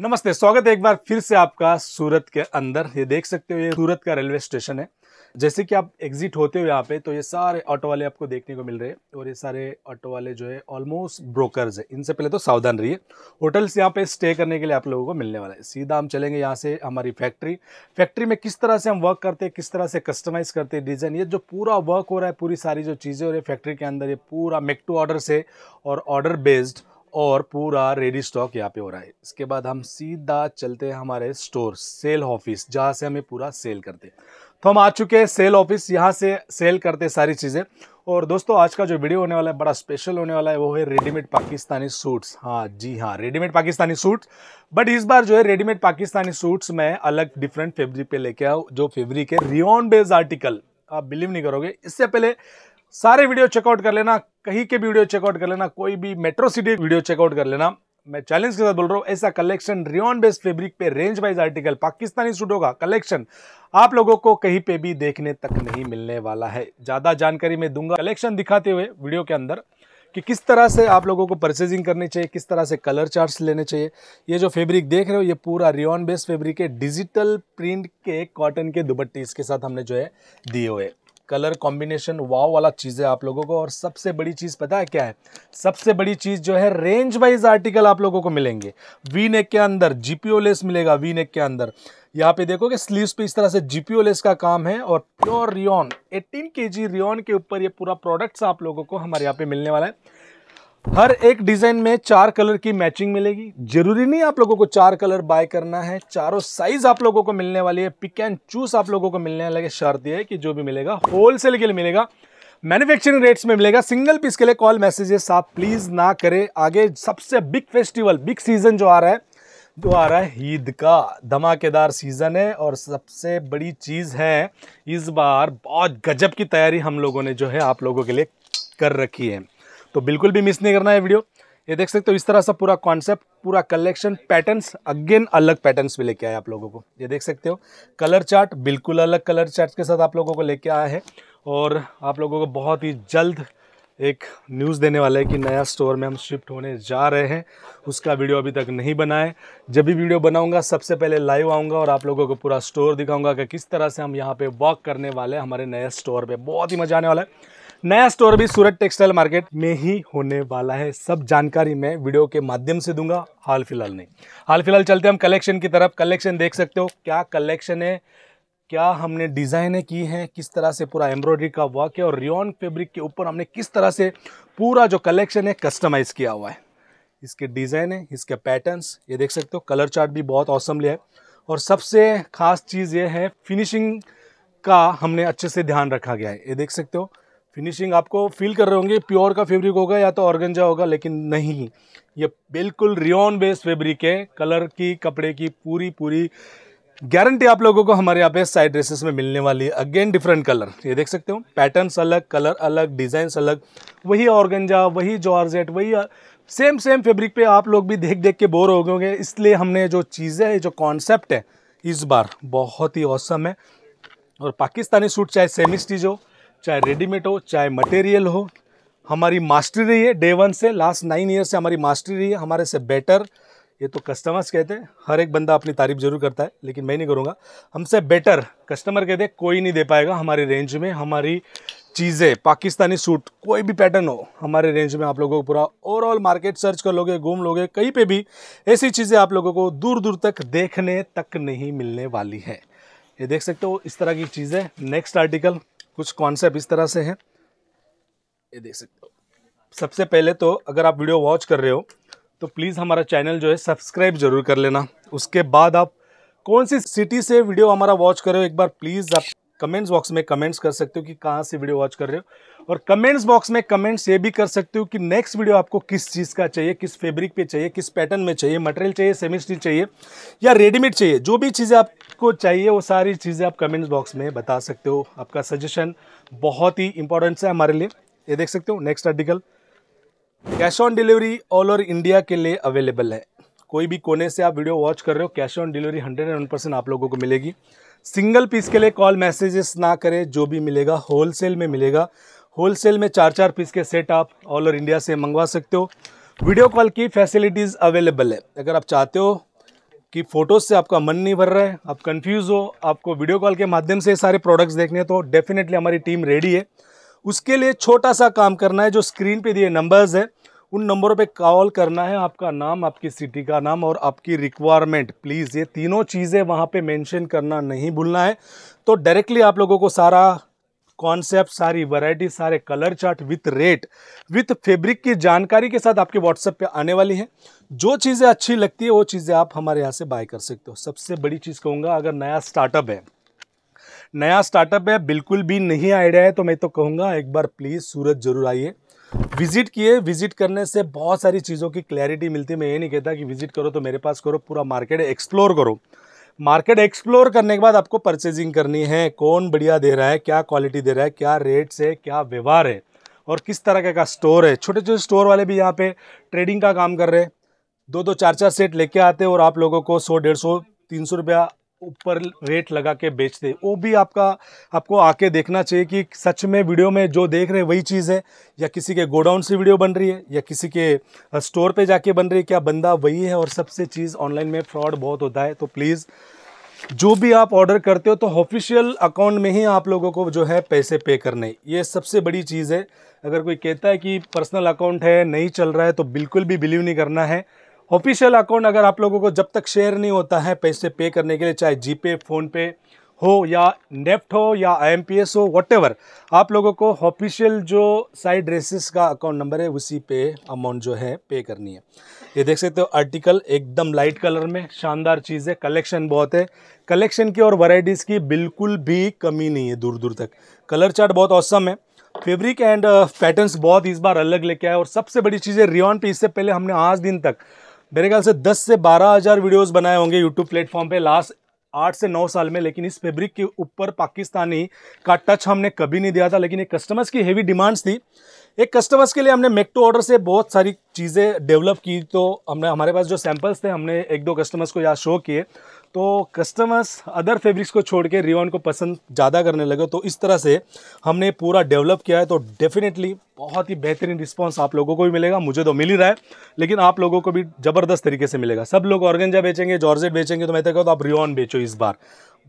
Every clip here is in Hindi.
नमस्ते, स्वागत है एक बार फिर से आपका सूरत के अंदर। ये देख सकते हो ये सूरत का रेलवे स्टेशन है। जैसे कि आप एग्जिट होते हो यहाँ पे तो ये सारे ऑटो वाले आपको देखने को मिल रहे हैं और ये सारे ऑटो वाले जो है ऑलमोस्ट ब्रोकर्स है। इनसे पहले तो सावधान रहिए। होटल्स यहाँ पे स्टे करने के लिए आप लोगों को मिलने वाला है। सीधा हम चलेंगे यहाँ से हमारी फैक्ट्री में किस तरह से हम वर्क करते हैं, किस तरह से कस्टमाइज करते हैं डिज़ाइन, ये जो पूरा वर्क हो रहा है, पूरी सारी जो चीज़ें हो रही है फैक्ट्री के अंदर, ये पूरा मेक टू ऑर्डर से और ऑर्डर बेस्ड और पूरा रेडी स्टॉक यहाँ पे हो रहा है। इसके बाद हम सीधा चलते हैं हमारे स्टोर सेल ऑफिस, जहाँ से हमें पूरा सेल करते हैं। तो हम आ चुके हैं सेल ऑफिस, यहाँ से सेल करते हैं सारी चीज़ें। और दोस्तों आज का जो वीडियो होने वाला है बड़ा स्पेशल होने वाला है, वो है रेडीमेड पाकिस्तानी सूट्स। हाँ जी हाँ, रेडीमेड पाकिस्तानी सूट्स। बट इस बार जो है रेडीमेड पाकिस्तानी सूट्स मैं अलग डिफरेंट फैब्रिक पे लेके आऊँ, जो फैब्रिक है रियॉन बेस्ड आर्टिकल। आप बिलीव नहीं करोगे। इससे पहले सारे वीडियो चेकआउट कर लेना, कहीं के वीडियो चेकआउट कर लेना, कोई भी मेट्रो सिटी वीडियो चेकआउट कर लेना। मैं चैलेंज के साथ बोल रहा हूँ, ऐसा कलेक्शन रियॉन बेस्ड फैब्रिक पे रेंज वाइज आर्टिकल पाकिस्तानी सूटों का कलेक्शन आप लोगों को कहीं पे भी देखने तक नहीं मिलने वाला है। ज़्यादा जानकारी मैं दूंगा कलेक्शन दिखाते हुए वीडियो के अंदर कि किस तरह से आप लोगों को परचेजिंग करनी चाहिए, किस तरह से कलर चार्ट्स लेने चाहिए। ये जो फैब्रिक देख रहे हो ये पूरा रियॉन बेस्ड फैब्रिक है। डिजिटल प्रिंट के कॉटन के दुपट्टे इसके साथ हमने जो है दिए हुए। कलर कॉम्बिनेशन वाव वाला चीज़ है आप लोगों को। और सबसे बड़ी चीज़ पता है क्या है? सबसे बड़ी चीज़ जो है रेंज वाइज आर्टिकल आप लोगों को मिलेंगे। वी नेक के अंदर जीपीओ लेस मिलेगा। वी नेक के अंदर यहाँ पे देखोगे स्लीव्स पे इस तरह से जीपीओ लेस का काम है। और प्योर रियॉन 18 kg रियॉन के ऊपर ये पूरा प्रोडक्ट्स आप लोगों को हमारे यहाँ पे मिलने वाला है। हर एक डिज़ाइन में 4 कलर की मैचिंग मिलेगी। जरूरी नहीं आप लोगों को 4 कलर बाय करना है। चारों साइज आप लोगों को मिलने वाली है। पिक एंड चूज आप लोगों को मिलने वाली है। शर्त यह है कि जो भी मिलेगा होलसेल के लिए मिलेगा, मैन्युफैक्चरिंग रेट्स में मिलेगा। सिंगल पीस के लिए कॉल मैसेजेस आप प्लीज़ ना करें। आगे सबसे बिग फेस्टिवल, बिग सीजन जो आ रहा है ईद का धमाकेदार सीज़न है। और सबसे बड़ी चीज़ है इस बार बहुत गजब की तैयारी हम लोगों ने जो है आप लोगों के लिए कर रखी है, तो बिल्कुल भी मिस नहीं करना है वीडियो। ये देख सकते हो इस तरह सा पूरा कॉन्सेप्ट, पूरा कलेक्शन, पैटर्न्स अगेन अलग पैटर्न्स में लेके आए आप लोगों को। ये देख सकते हो कलर चार्ट, बिल्कुल अलग कलर चार्ट के साथ आप लोगों को लेके आया है। और आप लोगों को बहुत ही जल्द एक न्यूज़ देने वाला है कि नया स्टोर में हम शिफ्ट होने जा रहे हैं। उसका वीडियो अभी तक नहीं बनाए। जब भी वीडियो बनाऊंगा सबसे पहले लाइव आऊँगा और आप लोगों को पूरा स्टोर दिखाऊंगा कि किस तरह से हम यहाँ पे वॉक करने वाले हैं हमारे नए स्टोर पे। बहुत ही मज़ा आने वाला है। नया स्टोर भी सूरत टेक्सटाइल मार्केट में ही होने वाला है। सब जानकारी मैं वीडियो के माध्यम से दूंगा, हाल फिलहाल नहीं। हाल फिलहाल चलते हैं हम कलेक्शन की तरफ। कलेक्शन देख सकते हो क्या कलेक्शन है, क्या हमने डिज़ाइनें की हैं, किस तरह से पूरा एम्ब्रॉयडरी का वर्क है और रियॉन फैब्रिक के ऊपर हमने किस तरह से पूरा जो कलेक्शन है कस्टमाइज़ किया हुआ है। इसके डिज़ाइन है, इसके पैटर्न्स ये देख सकते हो। कलर चार्ट भी बहुत औसम लिया है। और सबसे ख़ास चीज़ ये है फिनिशिंग का हमने अच्छे से ध्यान रखा गया है। ये देख सकते हो फिनिशिंग आपको फील कर रहे होंगे। प्योर का फैब्रिक होगा या तो ऑर्गेंजा होगा, लेकिन नहीं, ये बिल्कुल रियॉन बेस्ड फैब्रिक है। कलर की, कपड़े की पूरी गारंटी आप लोगों को हमारे यहाँ पे साई ड्रेसेस में मिलने वाली है। अगेन डिफरेंट कलर ये देख सकते हो। पैटर्न्स अलग, कलर अलग, डिज़ाइंस अलग। वही ऑर्गेंजा, वही जॉर्जेट, वही सेम फैब्रिक पे आप लोग भी देख के बोर हो गए। इसलिए हमने जो चीज़ें है, जो कॉन्सेप्ट है इस बार बहुत ही औसम है। और पाकिस्तानी सूट चाहे सेमी स्टिच हो, चाहे रेडीमेड हो, चाहे मटेरियल हो, हमारी मास्टरी रही है डे 1 से। लास्ट 9 ईयर से हमारी मास्टरी रही है। हमारे से बेटर ये तो कस्टमर्स कहते हैं। हर एक बंदा अपनी तारीफ जरूर करता है, लेकिन मैं नहीं करूँगा। हमसे बेटर कस्टमर कहते हैं कोई नहीं दे पाएगा हमारी रेंज में। हमारी चीज़ें पाकिस्तानी सूट कोई भी पैटर्न हो हमारे रेंज में आप लोगों को पूरा ओवरऑल मार्केट सर्च कर लोगे, घूम लोगे, कहीं पे भी ऐसी चीज़ें आप लोगों को दूर दूर तक देखने तक नहीं मिलने वाली है। ये देख सकते हो इस तरह की चीज़ें। नेक्स्ट आर्टिकल कुछ कॉन्सेप्ट इस तरह से हैं, ये देख सकते हो। सबसे पहले तो अगर आप वीडियो वॉच कर रहे हो तो प्लीज़ हमारा चैनल जो है सब्सक्राइब जरूर कर लेना। उसके बाद आप कौन सी सिटी से वीडियो हमारा वॉच कर रहे हो, एक बार प्लीज़ आप कमेंट्स बॉक्स में कमेंट्स कर सकते हो कि कहाँ से वीडियो वॉच कर रहे हो। और कमेंट्स बॉक्स में कमेंट्स ये भी कर सकते हो कि नेक्स्ट वीडियो आपको किस चीज़ का चाहिए, किस फैब्रिक पे चाहिए, किस पैटर्न में चाहिए, मटेरियल चाहिए, सेमी स्टिच चाहिए या रेडीमेड चाहिए। जो भी चीज़ें आपको चाहिए वो सारी चीज़ें आप कमेंट्स बॉक्स में बता सकते हो। आपका सजेशन बहुत ही इंपॉर्टेंट है हमारे लिए। ये देख सकते हो next article. Cash on delivery all over India के लिए अवेलेबल है। कोई भी कोने से आप वीडियो वॉच कर रहे हो कैश ऑन डिलीवरी 101% आप लोगों को मिलेगी। सिंगल पीस के लिए कॉल मैसेजेस ना करें। जो भी मिलेगा होलसेल में मिलेगा। होलसेल में 4-4 पीस के सेट आप ऑल ओवर इंडिया से मंगवा सकते हो। वीडियो कॉल की फैसिलिटीज़ अवेलेबल है। अगर आप चाहते हो कि फ़ोटोज़ से आपका मन नहीं भर रहा है, आप कंफ्यूज हो, आपको वीडियो कॉल के माध्यम से सारे प्रोडक्ट्स देखने हैं, तो डेफिनेटली हमारी टीम रेडी है। उसके लिए छोटा सा काम करना है, जो स्क्रीन पे दिए नंबर्स है उन नंबरों पे कॉल करना है, आपका नाम, आपकी सिटी का नाम और आपकी रिक्वायरमेंट, प्लीज़ ये तीनों चीज़ें वहाँ पे मेंशन करना नहीं भूलना है। तो डायरेक्टली आप लोगों को सारा कॉन्सेप्ट, सारी वैरायटी, सारे colour chart with rate, with fabric की जानकारी के साथ आपके व्हाट्सएप पे आने वाली है। जो चीज़ें अच्छी लगती है वो चीज़ें आप हमारे यहाँ से बाय कर सकते हो। सबसे बड़ी चीज़ कहूँगा, अगर नया स्टार्टअप है बिल्कुल भी नहीं आइडिया है, तो मैं तो कहूँगा एक बार प्लीज़ सूरत ज़रूर आइए, विजिट किए। विजिट करने से बहुत सारी चीज़ों की क्लैरिटी मिलती है। मैं ये नहीं कहता कि विजिट करो तो मेरे पास करो, पूरा मार्केट एक्सप्लोर करो। मार्केट एक्सप्लोर करने के बाद आपको परचेजिंग करनी है, कौन बढ़िया दे रहा है, क्या क्वालिटी दे रहा है, क्या रेट्स है, क्या व्यवहार है और किस तरह का स्टोर है। छोटे छोटे स्टोर वाले भी यहाँ पे ट्रेडिंग का काम कर रहे हैं, दो चार सेट लेके आते और आप लोगों को 100, 150, 300 रुपया ऊपर रेट लगा के बेचते। वो भी आपको आके देखना चाहिए कि सच में वीडियो में जो देख रहे हैं वही चीज़ है, या किसी के गोडाउन से वीडियो बन रही है, या किसी के स्टोर पे जाके बन रही है, क्या बंदा वही है। और सबसे चीज़ ऑनलाइन में फ्रॉड बहुत होता है, तो प्लीज़ जो भी आप ऑर्डर करते हो तो ऑफिशियल अकाउंट में ही आप लोगों को जो है पैसे पे करने, ये सबसे बड़ी चीज़ है। अगर कोई कहता है कि पर्सनल अकाउंट है नहीं चल रहा है, तो बिल्कुल भी बिलीव नहीं करना है। ऑफिशियल अकाउंट अगर आप लोगों को जब तक शेयर नहीं होता है पैसे पे करने के लिए, चाहे जीपे, फ़ोनपे हो या नेफ्ट हो या IMPS हो, व्हाटएवर, आप लोगों को ऑफिशियल जो साई ड्रेसेस का अकाउंट नंबर है उसी पे अमाउंट जो है पे करनी है। ये देख सकते हो आर्टिकल एकदम लाइट कलर में, शानदार चीज़ है, कलेक्शन बहुत है, कलेक्शन की और वैरायटीज़ की बिल्कुल भी कमी नहीं है दूर दूर तक। कलर चार्ट बहुत औसम है, फैब्रिक एंड पैटर्न्स बहुत इस बार अलग लेके आए। और सबसे बड़ी चीज़ है रियॉन पे, इससे पहले हमने आज दिन तक मेरे ख्याल से 10 से 12 हज़ार वीडियोस बनाए होंगे यूट्यूब प्लेटफॉर्म पे लास्ट 8 से 9 साल में, लेकिन इस फैब्रिक के ऊपर पाकिस्तानी का टच हमने कभी नहीं दिया था। लेकिन एक कस्टमर्स की हेवी डिमांड्स थी, एक कस्टमर्स के लिए हमने मेक टू ऑर्डर से बहुत सारी चीज़ें डेवलप की। तो हमने, हमारे पास जो सैम्पल्स थे हमने 1-2 कस्टमर्स को यहाँ शो किए, तो कस्टमर्स अदर फैब्रिक्स को छोड़ के रियॉन को पसंद ज़्यादा करने लगे। तो इस तरह से हमने पूरा डेवलप किया है, तो डेफिनेटली बहुत ही बेहतरीन रिस्पांस आप लोगों को भी मिलेगा। मुझे तो मिल ही रहा है, लेकिन आप लोगों को भी ज़बरदस्त तरीके से मिलेगा। सब लोग ऑर्गेंजा बेचेंगे, जॉर्जेट बेचेंगे, तो मैं तो कहता हूँ आप रियॉन बेचो इस बार,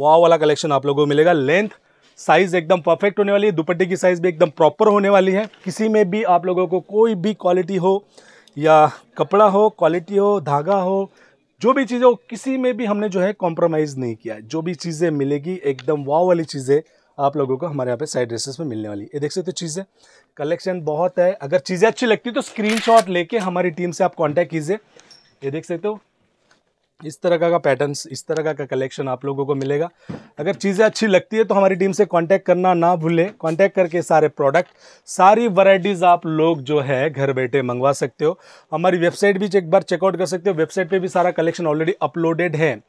वाह वाला कलेक्शन आप लोगों को मिलेगा। लेंथ साइज़ एकदम परफेक्ट होने वाली है, दुपट्टे की साइज़ भी एकदम प्रॉपर होने वाली है। किसी में भी आप लोगों को कोई भी क्वालिटी हो, या कपड़ा हो, क्वालिटी हो, धागा हो, जो भी चीज़ें हो, किसी में भी हमने जो है कॉम्प्रोमाइज़ नहीं किया। जो भी चीज़ें मिलेगी एकदम वाव वाली चीज़ें आप लोगों को हमारे यहाँ पे साइड ड्रेसेस में मिलने वाली। ये देख सकते हो चीज़ें, कलेक्शन बहुत है। अगर चीज़ें अच्छी लगती तो स्क्रीनशॉट लेके हमारी टीम से आप कांटेक्ट कीजिए। ये देख सकते हो इस तरह का पैटर्न्स, इस तरह का कलेक्शन आप लोगों को मिलेगा। अगर चीज़ें अच्छी लगती है तो हमारी टीम से कांटेक्ट करना ना भूले। कांटेक्ट करके सारे प्रोडक्ट, सारी वैरायटीज़ आप लोग जो है घर बैठे मंगवा सकते हो। हमारी वेबसाइट भी एक बार चेकआउट कर सकते हो, वेबसाइट पे भी सारा कलेक्शन ऑलरेडी अपलोडेड है।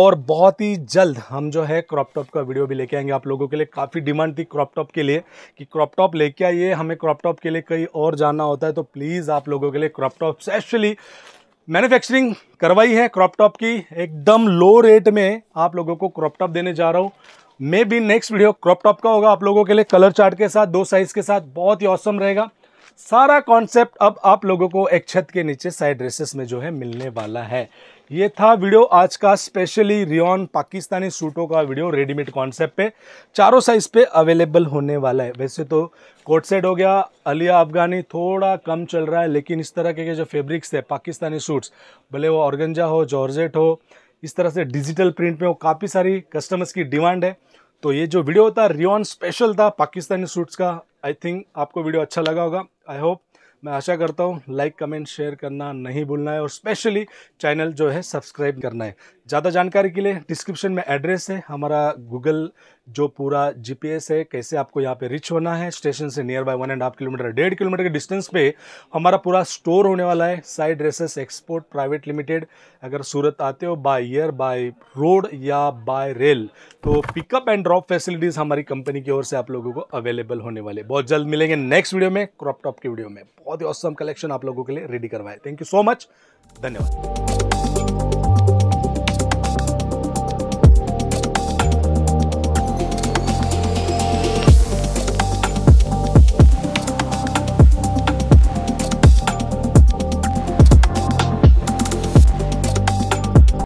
और बहुत ही जल्द हम जो है क्रॉप टॉप का वीडियो भी लेके आएंगे आप लोगों के लिए। काफ़ी डिमांड थी क्रॉप टॉप के लिए कि क्रॉप टॉप लेके आइए, हमें क्रॉप टॉप के लिए कहीं और जाना होता है, तो प्लीज़ आप लोगों के लिए क्रॉप टॉप स्पेशली मैन्युफैक्चरिंग करवाई है क्रॉप टॉप की। एकदम लो रेट में आप लोगों को क्रॉप टॉप देने जा रहा हूँ। Maybe next video crop top का होगा आप लोगों के लिए, कलर चार्ट के साथ, 2 साइज़ के साथ, बहुत ही ऑसम रहेगा। सारा कॉन्सेप्ट अब आप लोगों को एक छत के नीचे साइड ड्रेसेस में जो है मिलने वाला है। ये था वीडियो आज का, स्पेशली रियॉन पाकिस्तानी सूटों का वीडियो। रेडीमेड कॉन्सेप्ट पे चारों साइज़ पे अवेलेबल होने वाला है। वैसे तो कोट सेट हो गया, अलिया अफगानी थोड़ा कम चल रहा है, लेकिन इस तरह के जो फैब्रिक्स है पाकिस्तानी सूट्स, भले वो ऑर्गेंजा हो, जॉर्जेट हो, इस तरह से डिजिटल प्रिंट में हो, काफ़ी सारी कस्टमर्स की डिमांड है। तो ये जो वीडियो था रियॉन स्पेशल था पाकिस्तानी सूट्स का। आई थिंक आपको वीडियो अच्छा लगा होगा, आई होप, मैं आशा करता हूँ। लाइक, कमेंट, शेयर करना नहीं भूलना है और स्पेशली चैनल जो है सब्सक्राइब करना है। ज़्यादा जानकारी के लिए डिस्क्रिप्शन में एड्रेस है हमारा, गूगल जो पूरा GPS है, कैसे आपको यहाँ पे रीच होना है। स्टेशन से नियर बाय 1.5 किलोमीटर, 1.5 किलोमीटर के डिस्टेंस पे हमारा पूरा स्टोर होने वाला है, Sai dresses export private limited. अगर सूरत आते हो बाय एयर, बाय रोड या बाय रेल, तो पिकअप एंड ड्रॉप फैसिलिटीज़ हमारी कंपनी की ओर से आप लोगों को अवेलेबल होने वाले। बहुत जल्द मिलेंगे नेक्स्ट वीडियो में, क्रॉप टॉप के वीडियो में। बहुत ही ऑसम कलेक्शन आप लोगों के लिए रेडी करवाए। थैंक यू सो मच, धन्यवाद।